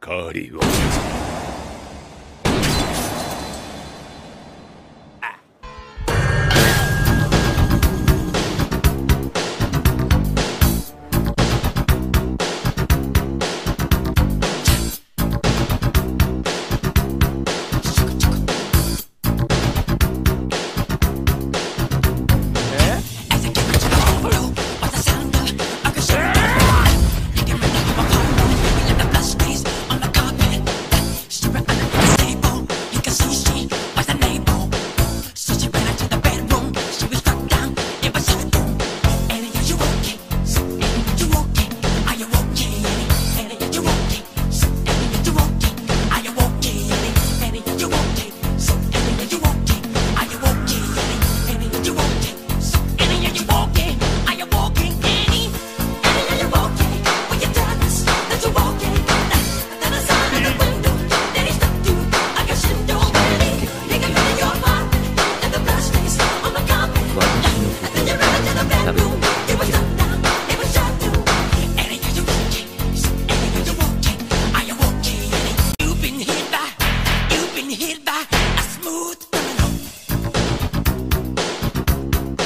カーリーを。